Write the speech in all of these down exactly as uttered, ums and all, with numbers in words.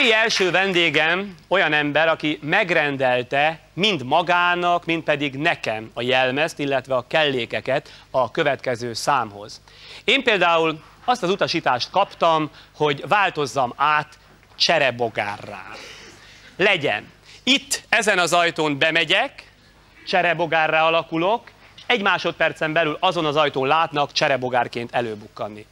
mai első vendégem olyan ember, aki megrendelte mind magának, mind pedig nekem a jelmezt, illetve a kellékeket a következő számhoz. Én például azt az utasítást kaptam, hogy változzam át cserebogárrá. Legyen. Itt, ezen az ajtón bemegyek, cserebogárrá alakulok, egy másodpercen belül azon az ajtón látnak cserebogárként előbukkanni.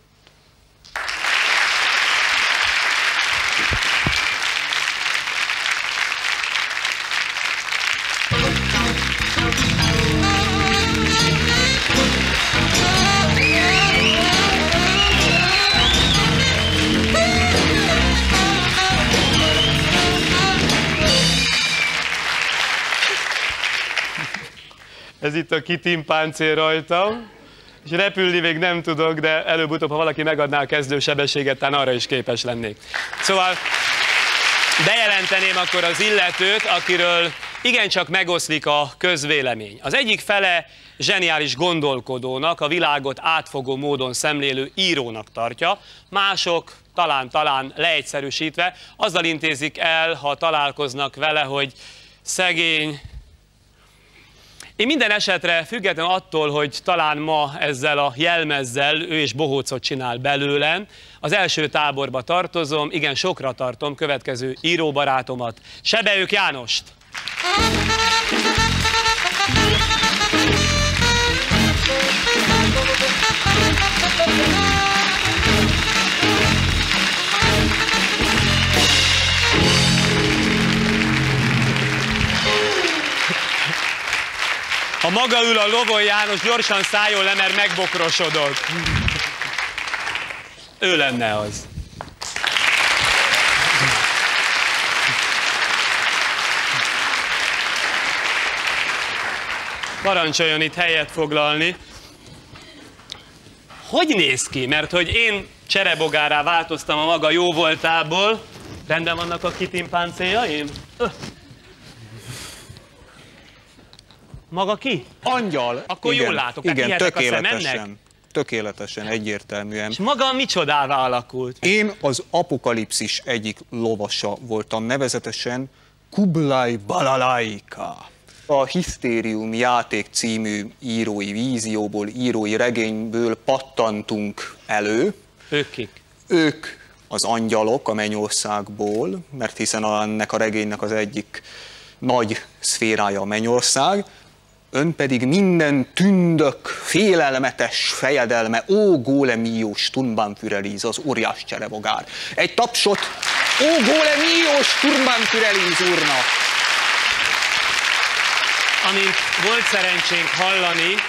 Ez itt a kitimpáncél rajtam, és repülni még nem tudok, de előbb-utóbb, ha valaki megadná a kezdősebességet, talán arra is képes lennék. Szóval bejelenteném akkor az illetőt, akiről igencsak megoszlik a közvélemény. Az egyik fele zseniális gondolkodónak, a világot átfogó módon szemlélő írónak tartja, mások talán-talán leegyszerűsítve azzal intézik el, ha találkoznak vele, hogy szegény. Én minden esetre, független attól, hogy talán ma ezzel a jelmezzel ő is bohócot csinál belőlem, az első táborba tartozom, igen, sokra tartom következő íróbarátomat, Sebeők Jánost. Ha maga ül a lovon, János, gyorsan szálljon le, mert megbokrosodott. Ő lenne az. Parancsoljon itt helyet foglalni. Hogy néz ki? Mert hogy én cserebogárrá változtam a maga jó voltából. Rendben vannak a kitimpáncéljaim? Maga ki? Angyal. Akkor igen, jól látok, igen, tehát tökéletesen, tökéletesen, egyértelműen. És maga micsodává alakult? Én az apokalipszis egyik lovasa voltam, nevezetesen Kublai Balalaika. A Hisztériumjáték című írói vízióból, írói regényből pattantunk elő. Ők kik? Ők az angyalok a mennyországból, mert hiszen ennek a regénynek az egyik nagy szférája a mennyország. Ön pedig minden tündök félelmetes fejedelme, Ó Gólem Jó Sturmbann Führer Liz, az óriás cserebogár. Egy tapsot Ó Gólem Jó Sturmbann Führer Liz úrnak! Amint volt szerencsénk hallani,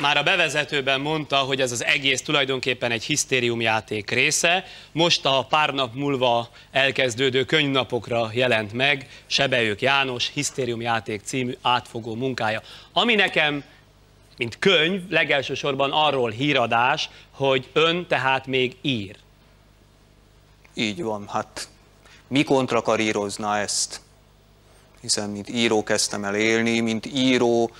már a bevezetőben mondta, hogy ez az egész tulajdonképpen egy hisztériumjáték része. Most a pár nap múlva elkezdődő könyvnapokra jelent meg Sebeők János Hisztériumjáték című átfogó munkája. Ami nekem, mint könyv, legelsősorban arról híradás, hogy ön tehát még ír. Így van, hát mi kontrakarírozná ezt? Hiszen mint író kezdtem el élni, mint író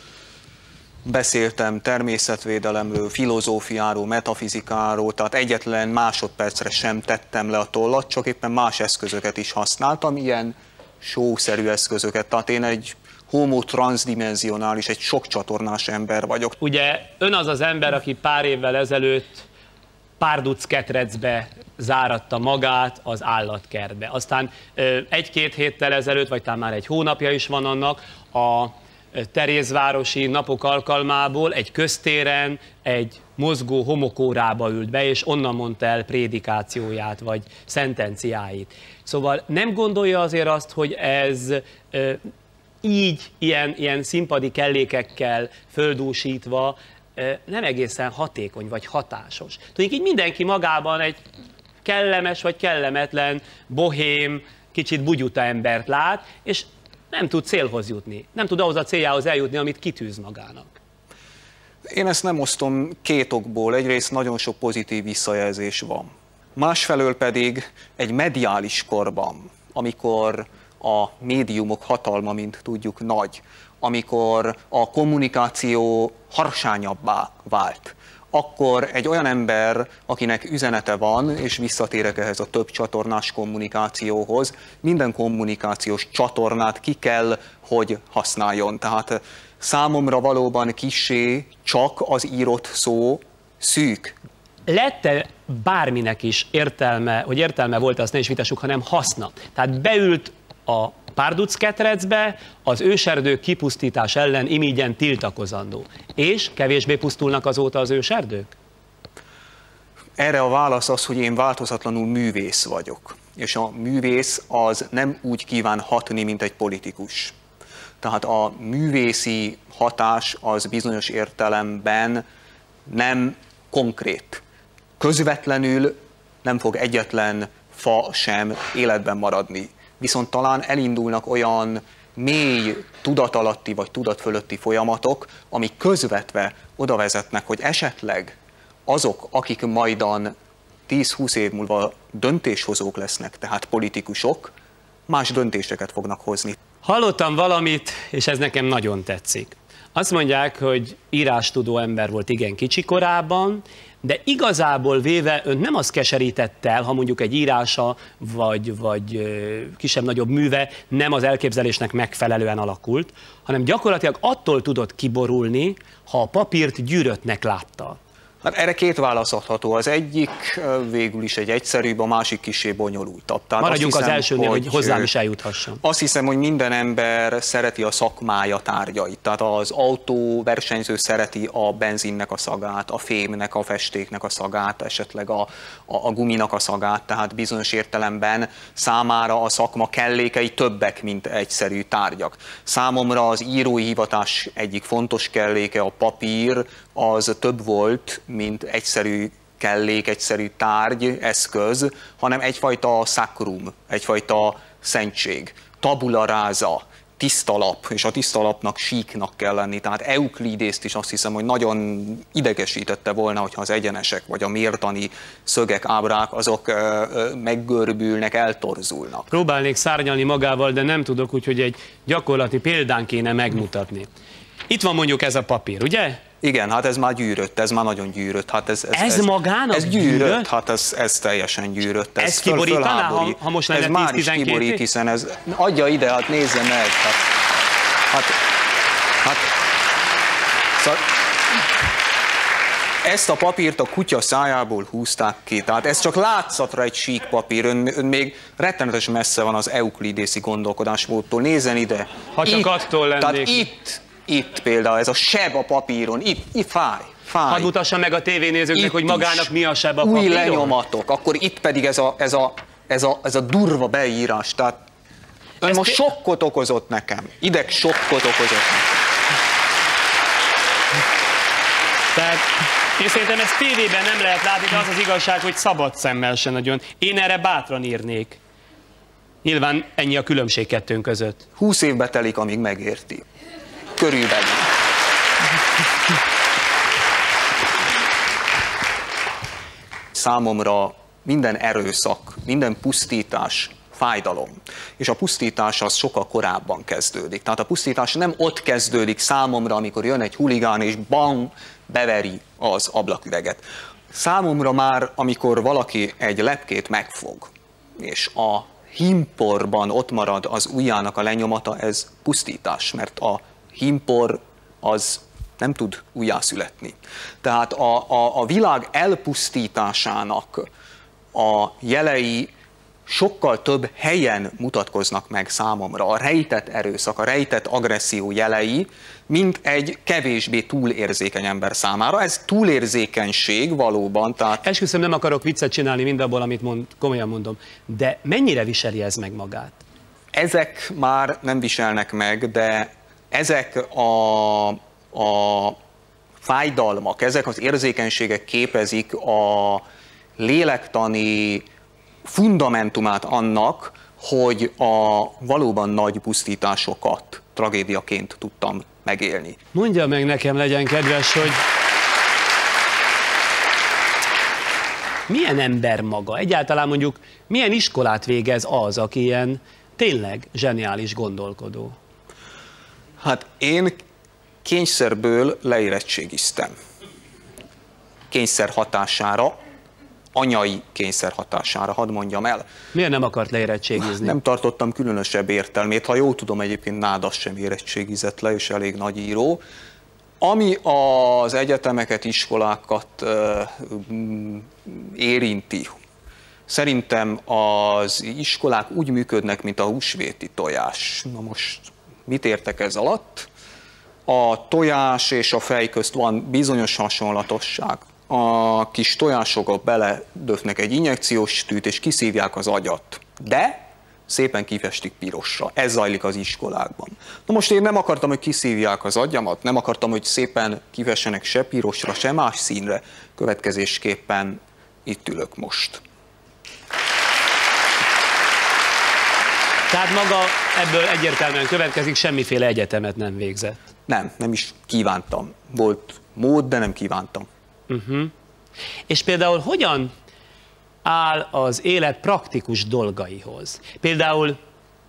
beszéltem természetvédelemről, filozófiáról, metafizikáról, tehát egyetlen másodpercre sem tettem le a tollat, csak éppen más eszközöket is használtam, ilyen showszerű eszközöket. Tehát én egy homo transzdimenzionális, egy sokcsatornás ember vagyok. Ugye ön az az ember, aki pár évvel ezelőtt pár duc ketrecbe záratta magát az állatkertbe. Aztán egy-két héttel ezelőtt, vagy talán már egy hónapja is van annak, a terézvárosi napok alkalmából egy köztéren egy mozgó homokórába ült be, és onnan mondta el prédikációját, vagy szentenciáit. Szóval nem gondolja azért azt, hogy ez ö, így, ilyen, ilyen színpadi kellékekkel földúsítva ö, nem egészen hatékony, vagy hatásos. Tudjuk, így mindenki magában egy kellemes, vagy kellemetlen, bohém, kicsit bugyuta embert lát, és nem tud célhoz jutni, nem tud ahhoz a céljához eljutni, amit kitűz magának. Én ezt nem osztom két okból, egyrészt nagyon sok pozitív visszajelzés van. Másfelől pedig egy mediális korban, amikor a médiumok hatalma, mint tudjuk, nagy, amikor a kommunikáció harsányabbá vált, akkor egy olyan ember, akinek üzenete van, és visszatérek ehhez a több csatornás kommunikációhoz, minden kommunikációs csatornát ki kell, hogy használjon. Tehát számomra valóban kissé csak az írott szó szűk. Lett-e bárminek is értelme, hogy értelme volt, azt ne is vitassuk, hanem haszna. Tehát beült a Párduc ketrecbe, az őserdő kipusztítás ellen imígyen tiltakozandó. És kevésbé pusztulnak azóta az őserdők? Erre a válasz az, hogy én változatlanul művész vagyok. És a művész az nem úgy kíván hatni, mint egy politikus. Tehát a művészi hatás az bizonyos értelemben nem konkrét. Közvetlenül nem fog egyetlen fa sem életben maradni. Viszont talán elindulnak olyan mély tudatalatti vagy tudatfölötti folyamatok, amik közvetve oda vezetnek, hogy esetleg azok, akik majdan tíz-húsz év múlva döntéshozók lesznek, tehát politikusok, más döntéseket fognak hozni. Hallottam valamit, és ez nekem nagyon tetszik. Azt mondják, hogy írástudó ember volt igen kicsi korában, de igazából véve önt nem az keserített el, ha mondjuk egy írása vagy, vagy kisebb-nagyobb műve nem az elképzelésnek megfelelően alakult, hanem gyakorlatilag attól tudott kiborulni, ha a papírt gyűröttnek látta. Hát erre két válasz adható. Az egyik végül is egy egyszerűbb, a másik kissé bonyolultabb. Tehát maradjunk hiszem, az elsőnél, hogy, hogy hozzám is eljuthasson. Azt hiszem, hogy minden ember szereti a szakmája tárgyait. Tehát az autóversenyző szereti a benzinnek a szagát, a fémnek, a festéknek a szagát, esetleg a, a, a guminak a szagát. Tehát bizonyos értelemben számára a szakma kellékei többek, mint egyszerű tárgyak. Számomra az írói hivatás egyik fontos kelléke, a papír, az több volt, mint egyszerű kellék, egyszerű tárgy, eszköz, hanem egyfajta szakrum, egyfajta szentség, tabula rasa, tiszta lap, és a tiszta lapnak síknak kell lenni. Tehát Euklidészt is azt hiszem, hogy nagyon idegesítette volna, hogyha az egyenesek vagy a mértani szögek, ábrák, azok meggörbülnek, eltorzulnak. Próbálnék szárnyalni magával, de nem tudok, úgyhogy egy gyakorlati példán kéne megmutatni. Itt van mondjuk ez a papír, ugye? Igen, hát ez már gyűrött, ez már nagyon gyűrött. Hát ez, ez, ez, ez magának ez gyűrött? gyűrött? Hát ez, ez teljesen gyűrött. Ez, ez kiborítaná, ha, ha most lenne tíz-tizenkettő? Ez már is kiborít, hiszen ez... Adja ide, hát nézze meg. Hát, hát, hát, szóval, ezt a papírt a kutya szájából húzták ki. Tehát ez csak látszatra egy sík papír. Ön, ön még rettenetesen messze van az euklidészi gondolkodásmódtól. Nézzen ide. Ha csak itt, attól lennék. Tehát itt... Itt például ez a seb a papíron, itt, itt fáj, fáj. Hadd mutassa meg a tévénézőknek, hogy magának mi a seb a papíron. Új lenyomatok, akkor itt pedig ez a, ez a, ez a, ez a durva beírás, tehát ön most sokkot okozott nekem, ideg sokkot okozott nekem. Tehát én szerintem ezt tévében nem lehet látni, de az az igazság, hogy szabad szemmel se nagyon. Én erre bátran írnék. Nyilván ennyi a különbség kettőnk között. Húsz évbe telik, amíg megérti. Körülbelül. Számomra minden erőszak, minden pusztítás fájdalom. És a pusztítás az sokkal korábban kezdődik. Tehát a pusztítás nem ott kezdődik számomra, amikor jön egy huligán és bam, beveri az ablaküveget. Számomra már, amikor valaki egy lepkét megfog, és a hímporban ott marad az ujjának a lenyomata, ez pusztítás, mert a hímpor az nem tud újjászületni. Tehát a, a, a világ elpusztításának a jelei sokkal több helyen mutatkoznak meg számomra. A rejtett erőszak, a rejtett agresszió jelei, mint egy kevésbé túlérzékeny ember számára. Ez túlérzékenység valóban. Tehát... Esküszöm, nem akarok viccet csinálni mindabból, amit mond, komolyan mondom, de mennyire viseli ez meg magát? Ezek már nem viselnek meg, de ezek a, a fájdalmak, ezek az érzékenységek képezik a lélektani fundamentumát annak, hogy a valóban nagy pusztításokat tragédiaként tudtam megélni. Mondja meg nekem, legyen kedves, hogy milyen ember maga? Egyáltalán mondjuk milyen iskolát végez az, aki ilyen tényleg zseniális gondolkodó? Hát én kényszerből leérettségiztem. kényszer hatására, anyai kényszer hatására, hadd mondjam el. Miért nem akart leérettségizni? Nem tartottam különösebb értelmét, ha jól tudom, egyébként Nádas sem érettségizett le, és elég nagy író. Ami az egyetemeket, iskolákat érinti, szerintem az iskolák úgy működnek, mint a húsvéti tojás. Na most mit értek ez alatt? A tojás és a fej közt van bizonyos hasonlatosság. A kis tojásokba beledöfnek egy injekciós tűt, és kiszívják az agyat. De szépen kifestik pirosra. Ez zajlik az iskolákban. Na most én nem akartam, hogy kiszívják az agyamat, nem akartam, hogy szépen kifessenek se pirosra, se más színre. Következésképpen itt ülök most. Tehát maga ebből egyértelműen következik, semmiféle egyetemet nem végzett. Nem, nem is kívántam. Volt mód, de nem kívántam. Uh-huh. És például hogyan áll az élet praktikus dolgaihoz? Például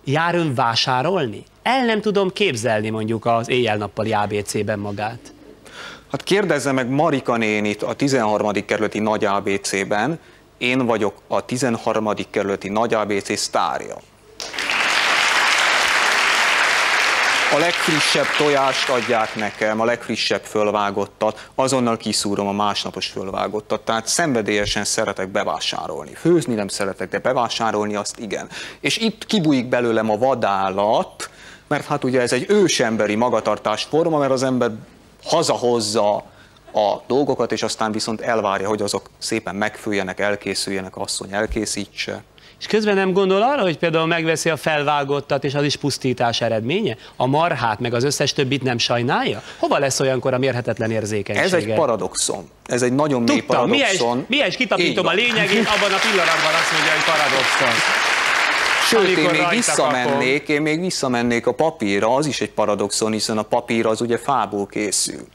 jár ön vásárolni? El nem tudom képzelni mondjuk az éjjel-nappali á bé cében magát. Hát kérdezze meg Marika nénit a tizenharmadik kerületi nagy á bé cében. Én vagyok a tizenharmadik kerületi nagy á bé cé sztárja. A legfrissebb tojást adják nekem, a legfrissebb fölvágottat, azonnal kiszúrom a másnapos fölvágottat, tehát szenvedélyesen szeretek bevásárolni. Főzni nem szeretek, de bevásárolni azt igen. És itt kibújik belőlem a vadállat, mert hát ugye ez egy ősemberi magatartásforma, mert az ember hazahozza a dolgokat, és aztán viszont elvárja, hogy azok szépen megfőjenek, elkészüljenek, asszony elkészítse. És közben nem gondol arra, hogy például megveszi a felvágottat, és az is pusztítás eredménye? A marhát, meg az összes többit nem sajnálja? Hova lesz olyankor a mérhetetlen érzékenysége? Ez egy paradoxon. Ez egy nagyon mély paradoxon. Tudtam, milyen is kitapítom a lényegét, abban a pillanatban azt mondja, hogy paradoxon. Sőt, én még, visszamennék, én még visszamennék a papírra, az is egy paradoxon, hiszen a papír az ugye fából készül.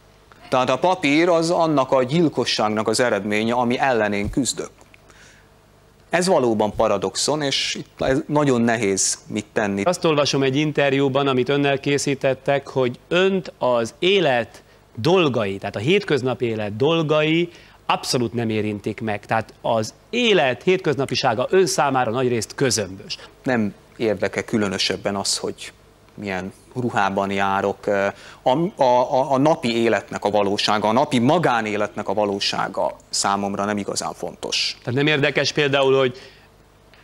Tehát a papír az annak a gyilkosságnak az eredménye, ami ellenén küzdök. Ez valóban paradoxon, és itt nagyon nehéz mit tenni. Azt olvasom egy interjúban, amit önnel készítettek, hogy önt az élet dolgai, tehát a hétköznapi élet dolgai abszolút nem érintik meg. Tehát az élet hétköznapisága ön számára nagyrészt közömbös. Nem érdeke különösebben az, hogy milyen ruhában járok. A, a, a napi életnek a valósága, a napi magánéletnek a valósága számomra nem igazán fontos. Tehát nem érdekes például, hogy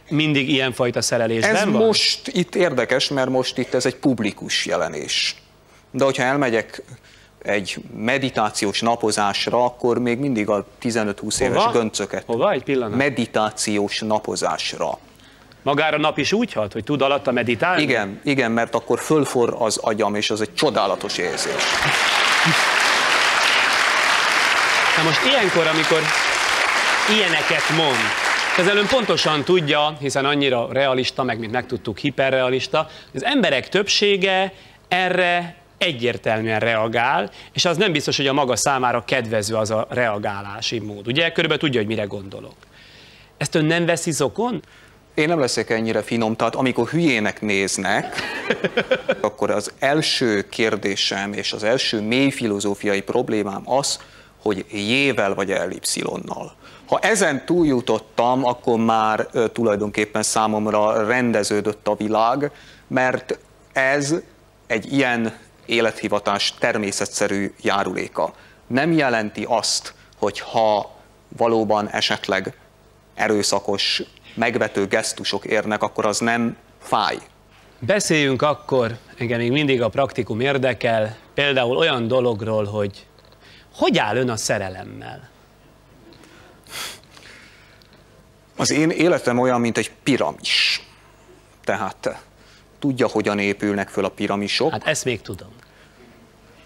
mindig ilyenfajta szerelésben ez van? Ez most itt érdekes, mert most itt ez egy publikus jelenés. De hogyha elmegyek egy meditációs napozásra, akkor még mindig a tizenöt-húsz éves göncöket. Hova? Egy pillanat. Meditációs napozásra. Magára nap is úgy hat, hogy tud alatta meditálni? Igen, igen, mert akkor fölforr az agyam, és az egy csodálatos érzés. Na most ilyenkor, amikor ilyeneket mond, ezzel ön pontosan tudja, hiszen annyira realista, meg mint megtudtuk, hiperrealista, az emberek többsége erre egyértelműen reagál, és az nem biztos, hogy a maga számára kedvező az a reagálási mód. Ugye? Körülbelül tudja, hogy mire gondolok. Ezt ön nem veszi zokon? Én nem leszek ennyire finom, tehát amikor hülyének néznek, akkor az első kérdésem és az első mély filozófiai problémám az, hogy J-vel vagy el-y-nal. Ha ezen túljutottam, akkor már ö, tulajdonképpen számomra rendeződött a világ, mert ez egy ilyen élethivatás természetszerű járuléka. Nem jelenti azt, hogy ha valóban esetleg erőszakos, megvető gesztusok érnek, akkor az nem fáj. Beszéljünk akkor, engem még mindig a praktikum érdekel, például olyan dologról, hogy hogy áll ön a szerelemmel? Az én életem olyan, mint egy piramis. Tehát tudja, hogyan épülnek föl a piramisok? Hát ezt még tudom.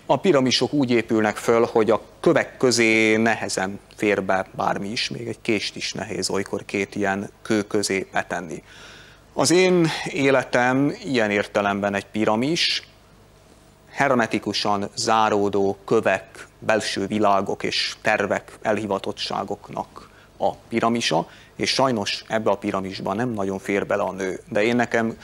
A piramisok úgy épülnek föl, hogy a kövek közé nehezen fér be bármi is, még egy kést is nehéz olykor két ilyen kő közé betenni. Az én életem ilyen értelemben egy piramis, hermetikusan záródó kövek, belső világok és tervek, elhivatottságoknak a piramisa, és sajnos ebbe a piramisban nem nagyon fér bele a nő, de én nekem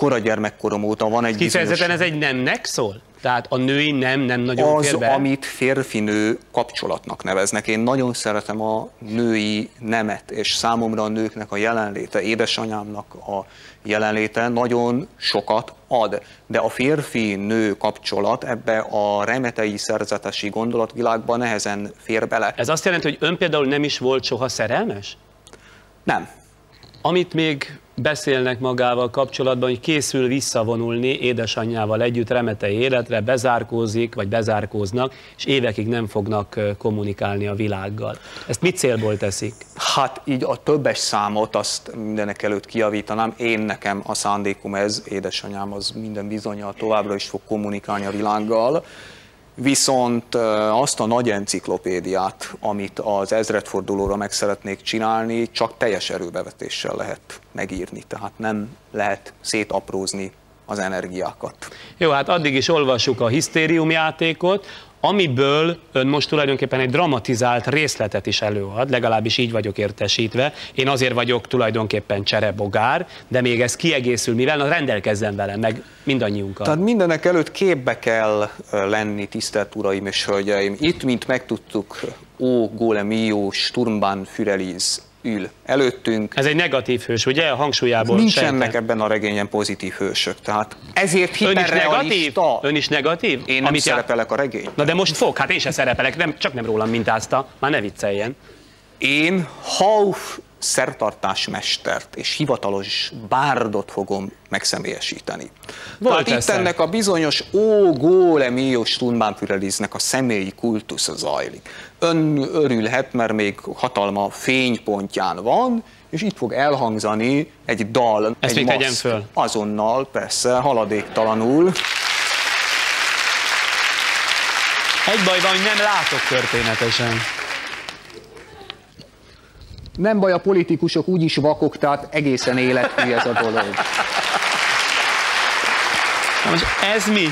koragyermekkorom óta van egy bizonyos... Kifejezetten ez egy nemnek szól? Tehát a női nem, nem nagyon az, férbe. Amit férfinő kapcsolatnak neveznek. Én nagyon szeretem a női nemet, és számomra a nőknek a jelenléte, édesanyámnak a jelenléte nagyon sokat ad. De a férfi-nő kapcsolat ebbe a remetei szerzetesi gondolatvilágban nehezen fér bele. Ez azt jelenti, hogy ön például nem is volt soha szerelmes? Nem. Amit még beszélnek magával kapcsolatban, hogy készül visszavonulni édesanyjával együtt remetei életre, bezárkózik, vagy bezárkóznak, és évekig nem fognak kommunikálni a világgal. Ezt mit célból teszik? Hát így a többes számot azt mindenek előtt kijavítanám. Én nekem a szándékom ez, édesanyám az minden bizonnyal továbbra is fog kommunikálni a világgal. Viszont azt a nagy enciklopédiát, amit az ezredfordulóra meg szeretnék csinálni, csak teljes erőbevetéssel lehet megírni, tehát nem lehet szétaprózni az energiákat. Jó, hát addig is olvassuk a hisztériumjátékot, amiből ön most tulajdonképpen egy dramatizált részletet is előad, legalábbis így vagyok értesítve. Én azért vagyok tulajdonképpen cserebogár, de még ez kiegészül, mivel na, rendelkezzen velem, meg mindannyiunkkal. Tehát mindenek előtt képbe kell lenni, tisztelt uraim és hölgyeim. Itt, mint megtudtuk, Ó Gólem Jó Sturmbann Führer Liz ül előttünk. Ez egy negatív hős, ugye? A hangsúlyából nincsenek ebben a regényen pozitív hősök, tehát ezért hiperrealista. Ön is negatív? Én nem szerepelek a regényben. Na de most fog, hát én sem szerepelek, nem, csak nem rólam mintázta, már ne vicceljen. Én Hauf szertartásmestert és hivatalos bárdot fogom megszemélyesíteni. Volt tehát itt ennek a bizonyos Ó Gólem Jó Sturmbann Führer Liznek a személyi kultusza zajlik. Ön örülhet, mert még hatalma fénypontján van, és itt fog elhangzani egy dal. Ezt egy maszt, föl. Azonnal, persze, haladéktalanul. Egy baj van, hogy nem látok történetesen. Nem baj, a politikusok úgyis vakok, tehát egészen életmű ez a dolog. Na most ez mi?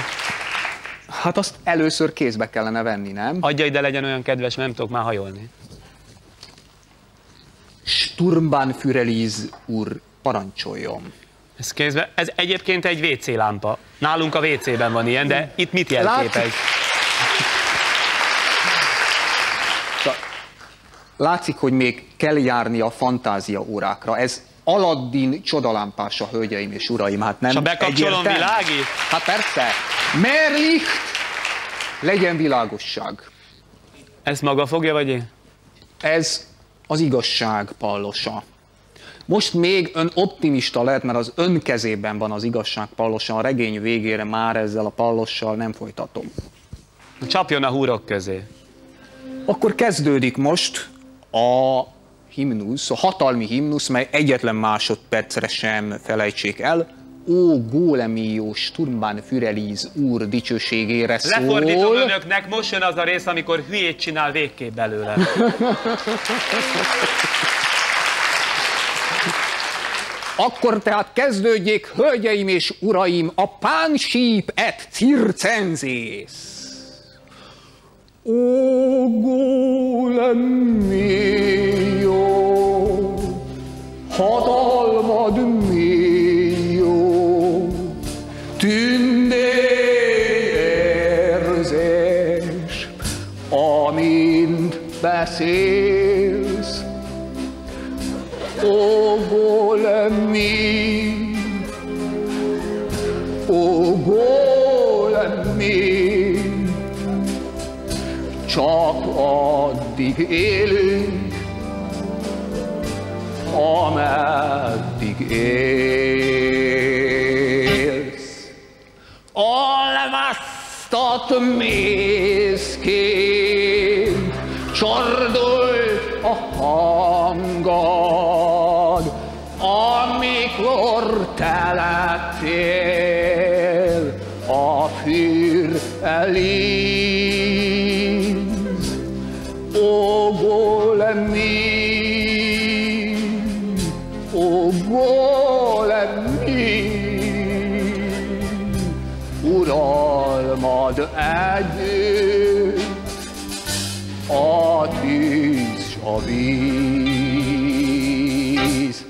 Hát azt először kézbe kellene venni, nem? Adja ide, legyen olyan kedves, mert nem tudok már hajolni. Sturmbann Führer Liz úr, parancsoljon. Ez kézbe, ez egyébként egy vé cé lámpa. Nálunk a vé cében van ilyen, de itt mit jelképez? Látszik, hogy még kell járni a fantázia órákra. Ez Aladdin csodalámpása, hölgyeim és uraim. Hát nem bekapcsolom világít? Hát persze. Mehr Licht! Legyen világosság. Ez maga fogja, vagy én? Ez az igazság pallosa. Most még ön optimista lehet, mert az ön kezében van az igazság pallosa. A regény végére már ezzel a pallossal nem folytatom. Csapjon a húrok közé. Akkor kezdődik most a himnusz, a hatalmi himnusz, mely egyetlen másodpercre sem felejtsék el. Ó Gólem Jó Sturmbann Führer Liz úr dicsőségére szól. Lefordítom önöknek, most jön az a rész, amikor hülyét csinál végképp belőle. Akkor tehát kezdődjék, hölgyeim és uraim, a Pánsíp et Circensész. Ó Gólem jó, hatalmad mély jó, tündérérzés, amint beszélsz. Ó Gólem mély, ó Gólem mély, csak addig élünk, ameddig élsz. Alvasztat mészként, csordult a hangod, amikor te lettél a Führer Liz. Ó Gólem, ó Gólem, uralmad együtt a tűz s a víz.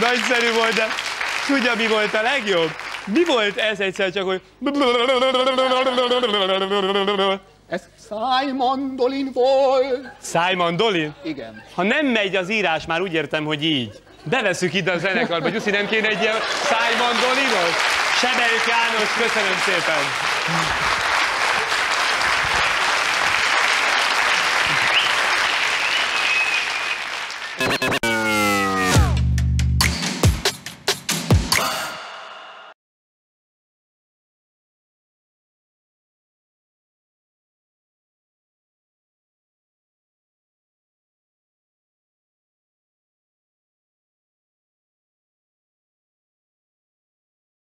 Nagyszerű volt, de tudja, mi volt a legjobb? Mi volt ez egyszer csak, hogy... Ez Simon Dolin volt. Simon Dolin? Igen. Ha nem megy az írás, már úgy értem, hogy így. Beveszük ide a zenekarba. Gyuszi, nem kéne egy ilyen Simon Dolinos? Sebeők János, köszönöm szépen.